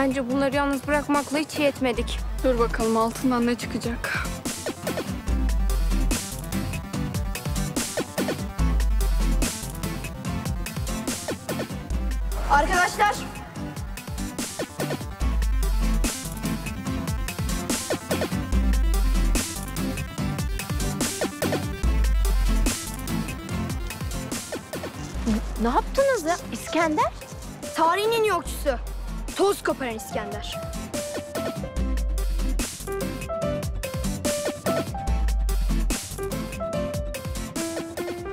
Bence bunları yalnız bırakmakla hiç iyi etmedik. Dur bakalım altından ne çıkacak. Arkadaşlar. Ne yaptınız ya İskender? Tarihin en iyi okçusu. Tozkoparan İskender.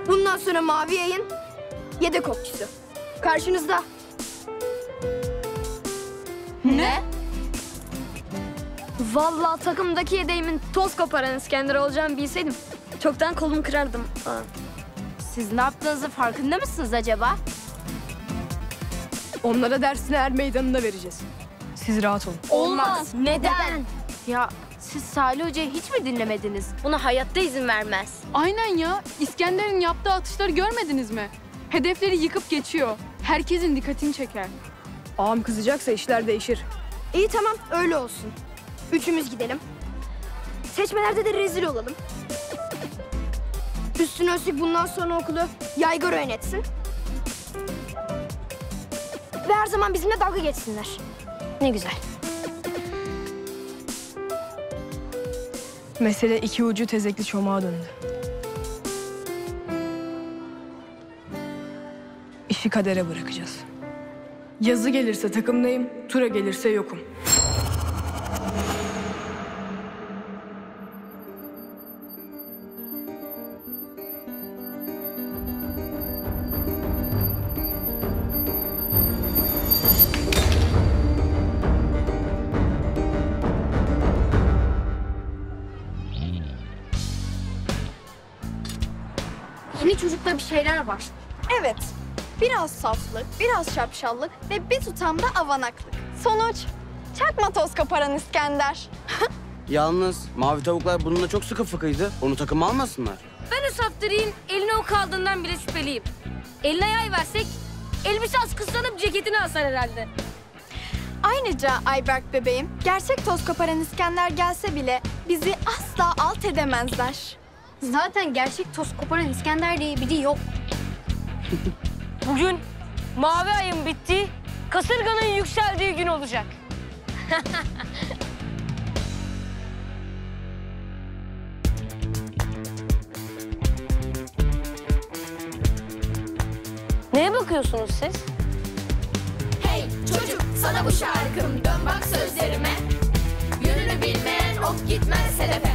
Bundan sonra Mavi Ay'ın yedek okçusu. Karşınızda. Ne? Vallahi takımdaki yedeğimin Tozkoparan İskender olacağını bilseydim çoktan kolumu kırardım. Aa. Siz ne yaptığınızı farkında mısınız acaba? Onlara dersini her meydanında vereceğiz. Siz rahat olun. Olmaz. Neden? Ya siz Salih Hoca'yı hiç mi dinlemediniz? Buna hayatta izin vermez. Aynen ya. İskender'in yaptığı atışları görmediniz mi? Hedefleri yıkıp geçiyor. Herkesin dikkatini çeker. Ağam kızacaksa işler değişir. İyi tamam öyle olsun. Üçümüz gidelim. Seçmelerde de rezil olalım. Üstüne üstlük bundan sonra okulu yaygara yönetsin. Ve her zaman bizimle dalga geçsinler. Ne güzel. Mesele iki ucu tezekli çomağa döndü. İşi kadere bırakacağız. Yazı gelirse takımdayım, tura gelirse yokum. Yeni çocukta bir şeyler var. Evet. Biraz saflık, biraz şapşallık ve bir tutam da avanaklık. Sonuç, çakma Tozkoparan İskender. Yalnız mavi tavuklar bununla çok sıkı fıkıydı. Onu takıma almasınlar. Ben o saptırayım, eline ok aldığından bile şüpheliyim. Eline yay versek, elbise askıslanıp ceketini asar herhalde. Ayrıca Ayberk bebeğim, gerçek Tozkoparan İskender gelse bile bizi asla alt edemezler. Zaten gerçek Tozkoparan İskender diye biri yok. Bugün Mavi Ay'ın bittiği, kasırganın yükseldiği gün olacak. Neye bakıyorsunuz siz? Hey çocuk, sana bu şarkım, dön bak sözlerime. Yönünü bilmeyen ok gitmez hedefe.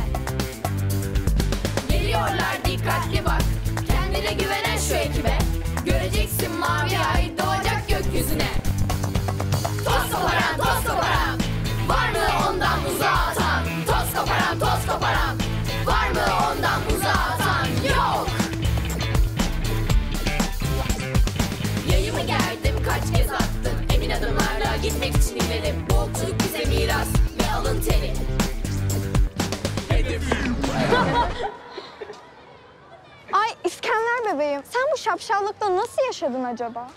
Geliyorlar, dikkatli bak, kendine güvenen şu ekibe. Göreceksin Mavi Ay doğacak gökyüzüne. Tozkoparan, Tozkoparan, var mı ondan uzağa atan? Tozkoparan, Tozkoparan, var mı ondan uzağa atan? Yok! Yayımı gerdim, kaç kez attım. Emin adımlarla gitmek için ilerim. Bu okçuluk bize miras ve alın teri. Hedefim! Ay İskender bebeğim, sen bu şapşallıkla nasıl yaşadın acaba?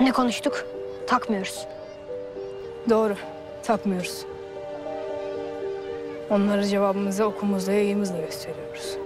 Ne konuştuk? Takmıyoruz. Doğru, takmıyoruz. Onlara cevabımızı okumuzla, yayımızla gösteriyoruz.